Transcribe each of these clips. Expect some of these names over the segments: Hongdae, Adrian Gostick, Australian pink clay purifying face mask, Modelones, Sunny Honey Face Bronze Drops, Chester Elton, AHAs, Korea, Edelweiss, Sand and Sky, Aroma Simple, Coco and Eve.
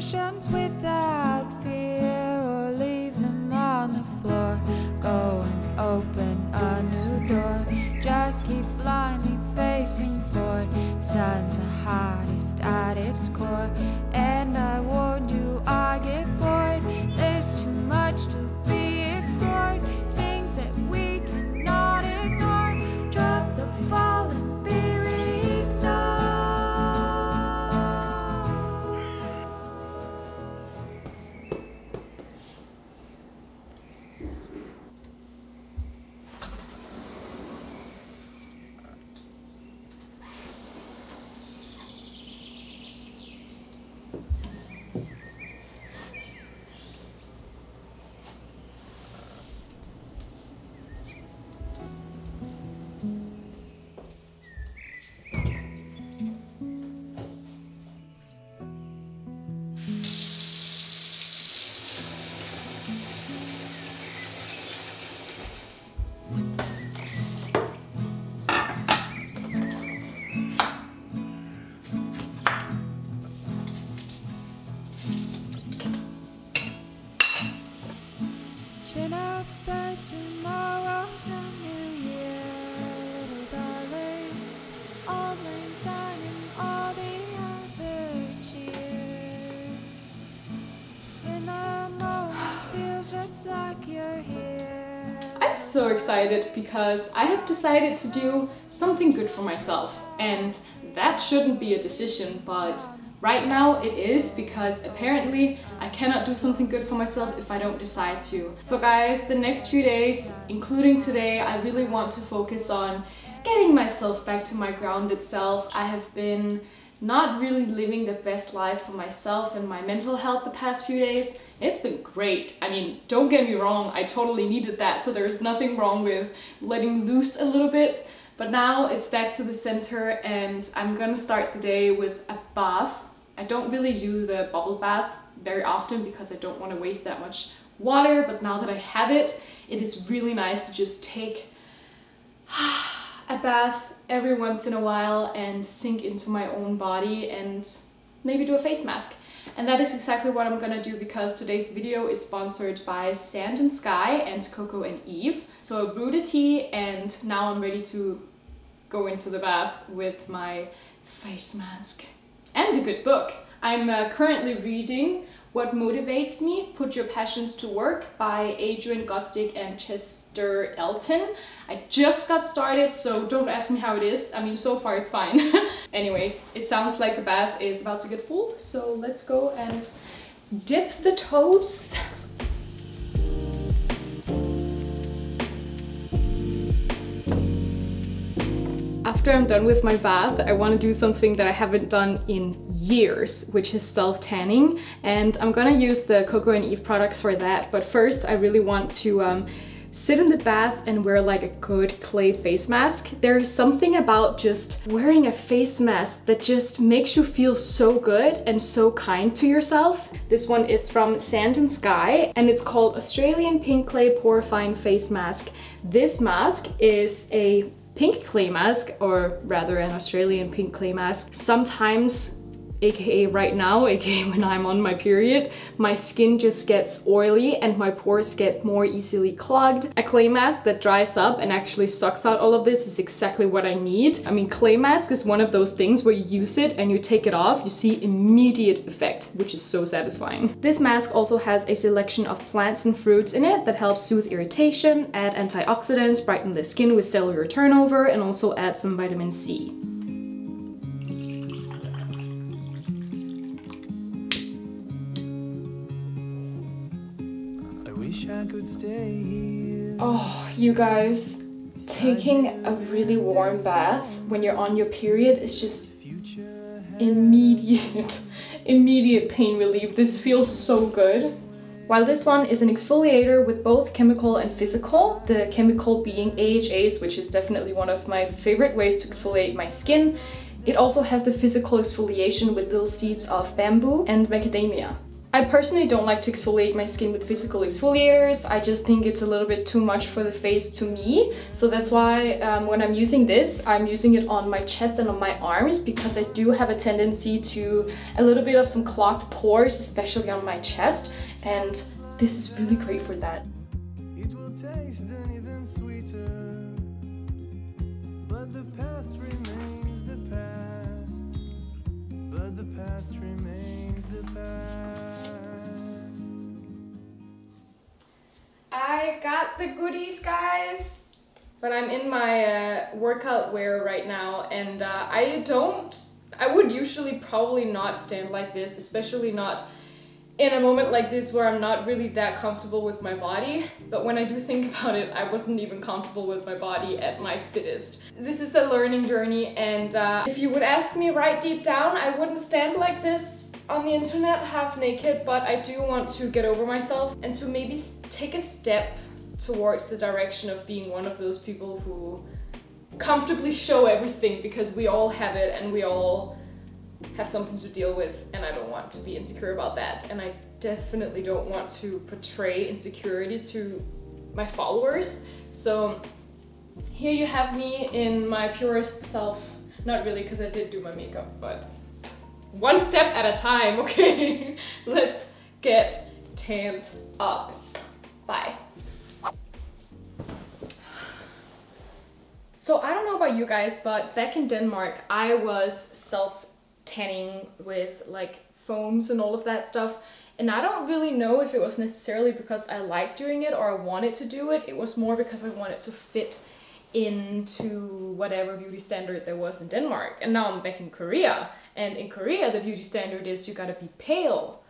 emotions without fear, or leave them on the floor. Go and open a new door. Just keep blindly facing forward. Sun's the hottest at its core, and I warned you I get bored. There's too much to be explored, things that we cannot ignore. Drop the ball and be released. I'm so excited because I have decided to do something good for myself, and that shouldn't be a decision, but right now it is, because apparently I cannot do something good for myself if I don't decide to. So guys, the next few days, including today, I really want to focus on getting myself back to my grounded self. I have been not really living the best life for myself and my mental health the past few days. It's been great. I mean, don't get me wrong, I totally needed that, so there's nothing wrong with letting loose a little bit. But now it's back to the center, and I'm gonna start the day with a bath. I don't really do the bubble bath very often because I don't want to waste that much water, but now that I have it, it is really nice to just take a bath every once in a while and sink into my own body and maybe do a face mask. And that is exactly what I'm gonna do, because today's video is sponsored by Sand and Sky and Coco and Eve. So I brewed a tea and now I'm ready to go into the bath with my face mask and a good book. I'm currently reading What Motivates Me? Put Your Passions to Work by Adrian Gostick and Chester Elton. I just got started, so don't ask me how it is. I mean, so far it's fine. Anyways, it sounds like the bath is about to get full, so let's go and dip the toes. After I'm done with my bath, I want to do something that I haven't done in years, which is self-tanning, and I'm gonna use the Coco and Eve products for that. But first I really want to sit in the bath and wear like a good clay face mask. There's something about just wearing a face mask that just makes you feel so good and so kind to yourself. This one is from Sand and Sky, and it's called Australian Pink Clay Purifying Face Mask. This mask is a pink clay mask, or rather an Australian pink clay mask. Sometimes, aka right now, aka when I'm on my period, my skin just gets oily and my pores get more easily clogged. A clay mask that dries up and actually sucks out all of this is exactly what I need. I mean, clay mask is one of those things where you use it and you take it off, you see immediate effect, which is so satisfying. This mask also has a selection of plants and fruits in it that helps soothe irritation, add antioxidants, brighten the skin with cellular turnover, and also add some vitamin C. Stay here. Oh, you guys, taking a really warm bath when you're on your period is just immediate pain relief. This feels so good. While this one is an exfoliator with both chemical and physical, the chemical being AHAs, which is definitely one of my favorite ways to exfoliate my skin, it also has the physical exfoliation with little seeds of bamboo and macadamia. I personally don't like to exfoliate my skin with physical exfoliators. I just think it's a little bit too much for the face to me. So that's why when I'm using this, I'm using it on my chest and on my arms, because I do have a tendency to a little bit of some clogged pores, especially on my chest. And this is really great for that. It will taste an even sweeter, but the past remains the past. But the past remains the past. I got the goodies, guys. But I'm in my workout wear right now, and I would usually probably not stand like this, especially not in a moment like this where I'm not really that comfortable with my body. But when I do think about it, I wasn't even comfortable with my body at my fittest. This is a learning journey, and if you would ask me right deep down, I wouldn't stand like this on the internet half naked, but I do want to get over myself and to maybe take a step towards the direction of being one of those people who comfortably show everything, because we all have it and we all have something to deal with, and I don't want to be insecure about that, and I definitely don't want to portray insecurity to my followers. So here you have me in my purest self. Not really, because I did do my makeup, but one step at a time, okay? Let's get tanned up. Bye. So I don't know about you guys, but back in Denmark I was self-tanning with like foams and all of that stuff, and I don't really know if it was necessarily because I liked doing it or I wanted to do it. It was more because I wanted to fit into whatever beauty standard there was in Denmark. And now I'm back in Korea, and in Korea the beauty standard is you gotta be pale.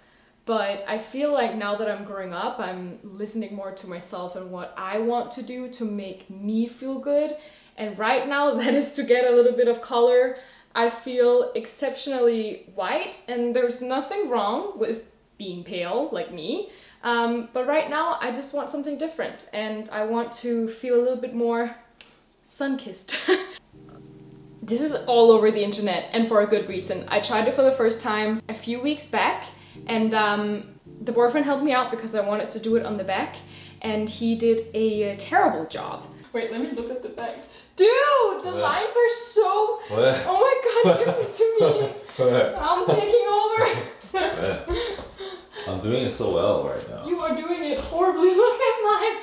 But I feel like now that I'm growing up, I'm listening more to myself and what I want to do to make me feel good, and right now that is to get a little bit of color. I feel exceptionally white, and there's nothing wrong with being pale like me, but right now I just want something different, and I want to feel a little bit more sun-kissed. This is all over the internet, and for a good reason. I tried it for the first time a few weeks back, and the boyfriend helped me out because I wanted to do it on the back, and he did a terrible job. Wait, let me look at the back. Dude, the lines are so... What? Oh my god, give it to me! I'm taking over! I'm doing it so well right now. You are doing it horribly. Look at my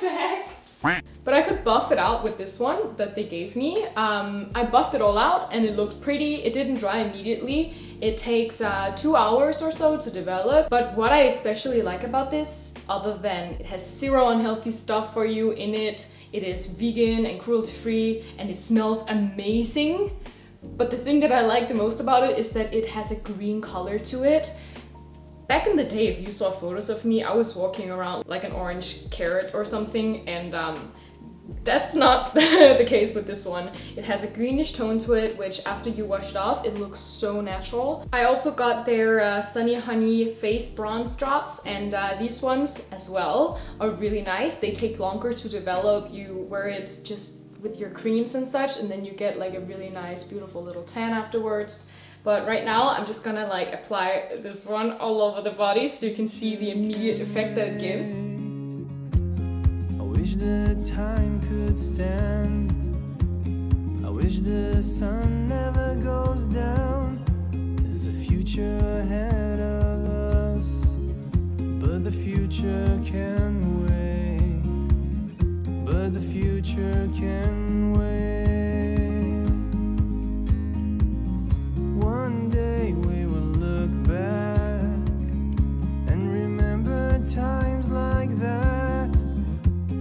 back! But I could buff it out with this one that they gave me. I buffed it all out and it looked pretty. It didn't dry immediately. It takes 2 hours or so to develop. But what I especially like about this, other than it has zero unhealthy stuff for you in it, it is vegan and cruelty-free, and it smells amazing. But the thing that I like the most about it is that it has a green color to it. Back in the day, if you saw photos of me, I was walking around like an orange carrot or something, and that's not the case with this one. It has a greenish tone to it, which after you wash it off, it looks so natural. I also got their Sunny Honey Face Bronze Drops, and these ones as well are really nice. They take longer to develop. You wear it just with your creams and such, and then you get like a really nice, beautiful little tan afterwards. But right now, I'm just gonna like apply this one all over the body so you can see the immediate effect that it gives. I wish the time could stand. I wish the sun never goes down. There's a future ahead of us, but the future can wait. But the future can wait. One day we will look back and remember times like that.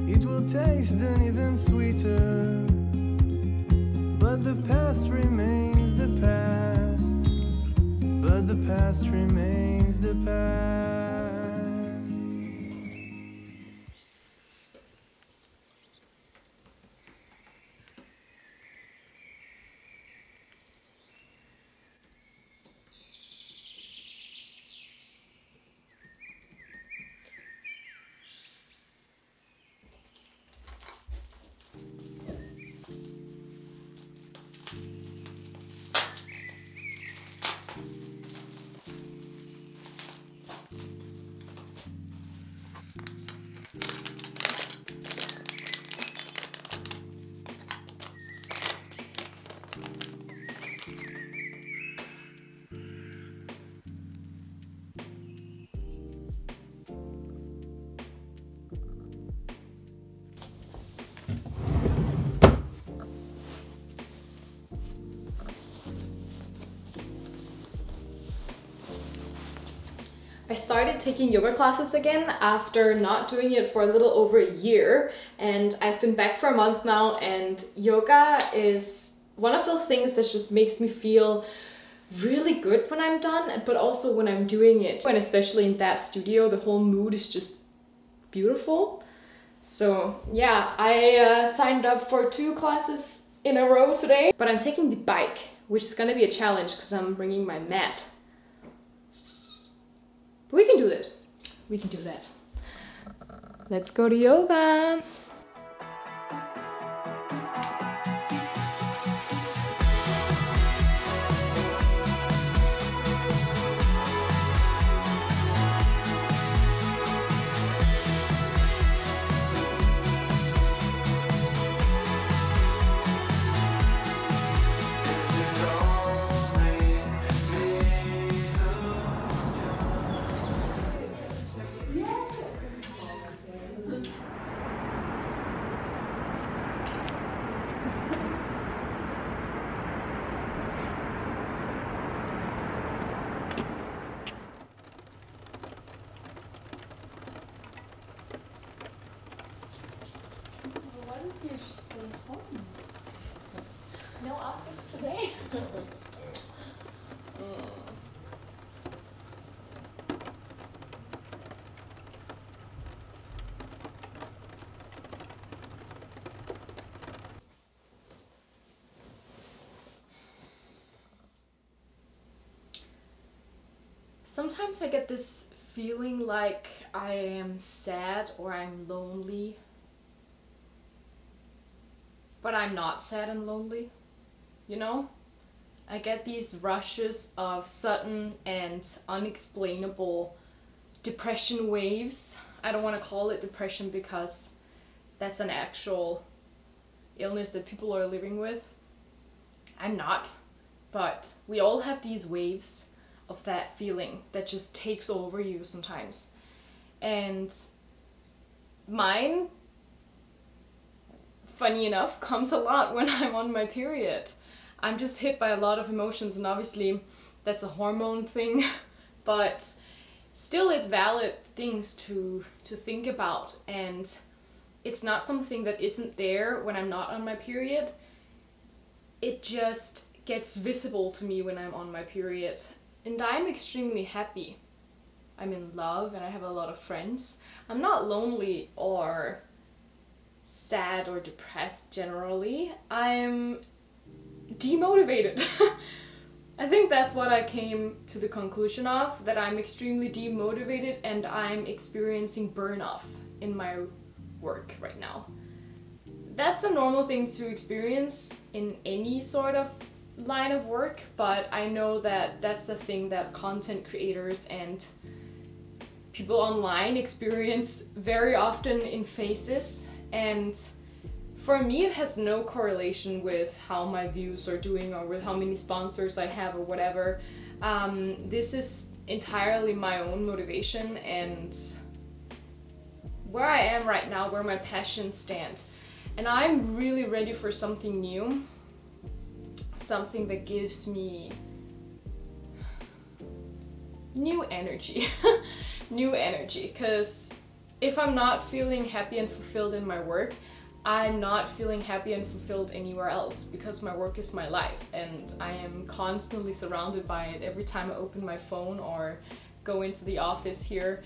It will taste an even sweeter, but the past remains the past. But the past remains the past. I started taking yoga classes again after not doing it for a little over a year, and I've been back for a month now, and yoga is one of the things that just makes me feel really good when I'm done, but also when I'm doing it. And especially in that studio, the whole mood is just beautiful. So yeah, I signed up for 2 classes in a row today, but I'm taking the bike, which is gonna be a challenge because I'm bringing my mat. But we can do that. We can do that. Let's go to yoga. Sometimes I get this feeling like I am sad or I'm lonely, but I'm not sad and lonely, you know? I get these rushes of sudden and unexplainable depression waves. I don't want to call it depression because that's an actual illness that people are living with. I'm not, but we all have these waves of that feeling that just takes over you sometimes. And mine, funny enough, comes a lot when I'm on my period. I'm just hit by a lot of emotions, and obviously that's a hormone thing, but still it's valid things to think about, and it's not something that isn't there when I'm not on my period. It just gets visible to me when I'm on my period. And I'm extremely happy. I'm in love and I have a lot of friends. I'm not lonely or sad or depressed generally. I'm demotivated. I think that's what I came to the conclusion of, that I'm extremely demotivated and I'm experiencing burn-off in my work right now. That's a normal thing to experience in any sort of line of work, but I know that that's a thing that content creators and people online experience very often in phases, and for me it has no correlation with how my views are doing or with how many sponsors I have or whatever. This is entirely my own motivation and where I am right now, where my passions stand, and I'm really ready for something new. Something that gives me new energy, new energy, because if I'm not feeling happy and fulfilled in my work, I'm not feeling happy and fulfilled anywhere else, because my work is my life and I am constantly surrounded by it every time I open my phone or go into the office here.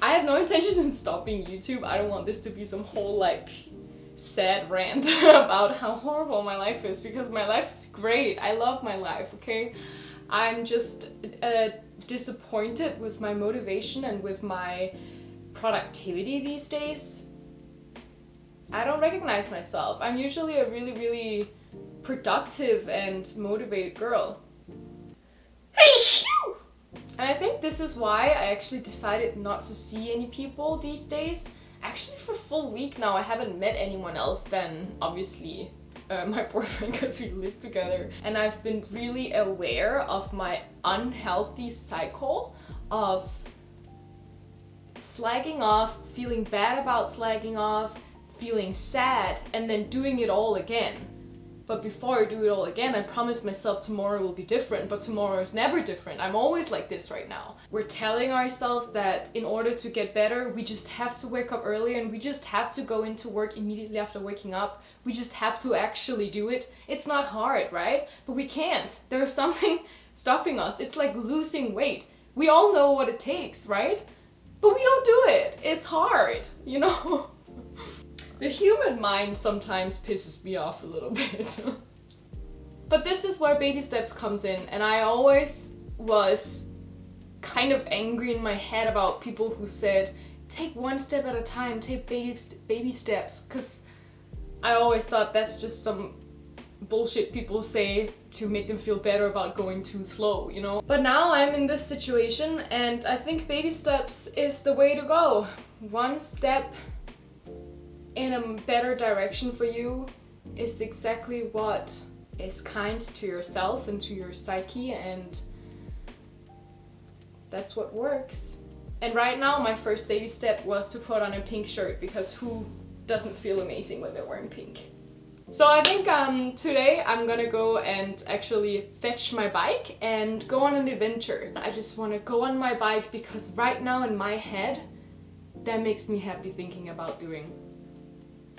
I have no intention in stopping YouTube. I don't want this to be some whole like sad rant about how horrible my life is, because my life is great. I love my life, okay? I'm just disappointed with my motivation and with my productivity these days. I don't recognize myself. I'm usually a really, really productive and motivated girl. And I think this is why I actually decided not to see any people these days. Actually, for a full week now, I haven't met anyone else than, obviously, my boyfriend, because we live together. And I've been really aware of my unhealthy cycle of slagging off, feeling bad about slagging off, feeling sad, and then doing it all again. But before I do it all again, I promise myself tomorrow will be different, but tomorrow is never different. I'm always like this right now. We're telling ourselves that in order to get better, we just have to wake up earlier and we just have to go into work immediately after waking up. We just have to actually do it. It's not hard, right? But we can't. There's something stopping us. It's like losing weight. We all know what it takes, right? But we don't do it. It's hard, you know? The human mind sometimes pisses me off a little bit. But this is where baby steps comes in, and I always was kind of angry in my head about people who said, take one step at a time, take baby steps, because I always thought that's just some bullshit people say to make them feel better about going too slow, you know? But now I'm in this situation, and I think baby steps is the way to go. One step in a better direction for you is exactly what is kind to yourself and to your psyche, and that's what works. And right now my first baby step was to put on a pink shirt, because who doesn't feel amazing when they're wearing pink? So I think today I'm gonna go and actually fetch my bike and go on an adventure. I just wanna go on my bike because right now in my head, that makes me happy thinking about doing.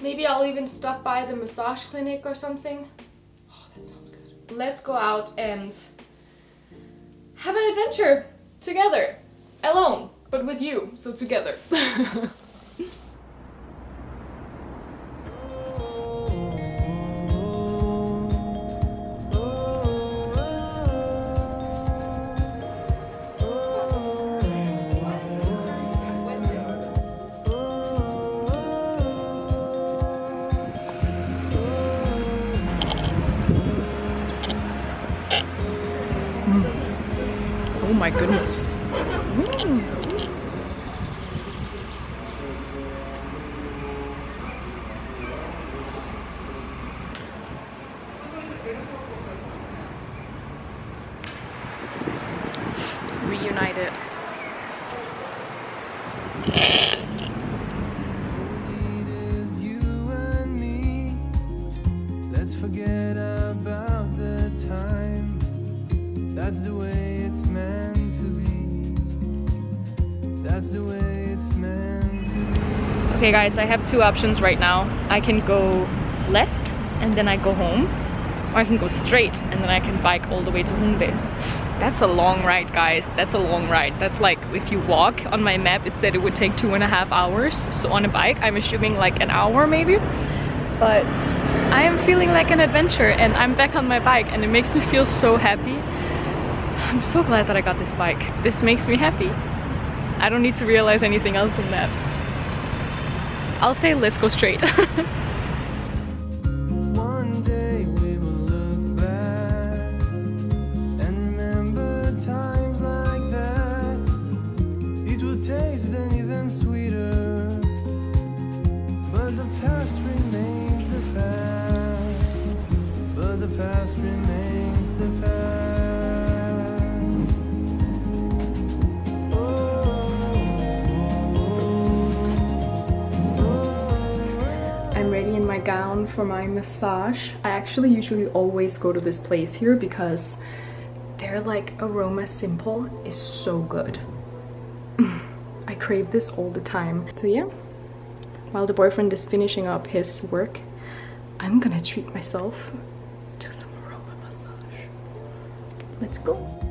Maybe I'll even stop by the massage clinic or something. Oh, that sounds good. Let's go out and have an adventure together. Alone, but with you, so together. Oh my goodness. Reunited. Let's forget about the time. That's the way it's meant to be. That's the way it's meant to be. Okay guys, I have two options right now. I can go left and then I go home, or I can go straight and then I can bike all the way to Hongdae. That's a long ride, guys. That's a long ride. That's like, if you walk, on my map it said it would take 2.5 hours. So on a bike, I'm assuming like an hour maybe. But I am feeling like an adventure and I'm back on my bike and it makes me feel so happy. I'm so glad that I got this bike. This makes me happy. I don't need to realize anything else than that. I'll say let's go straight. One day we will look back and remember times like that. It will taste then even sweeter, but the past remains the past. But the past remains the past. My gown for my massage. I actually usually always go to this place here because their like Aroma Simple is so good. I crave this all the time. So yeah, while the boyfriend is finishing up his work, I'm gonna treat myself to some aroma massage. Let's go.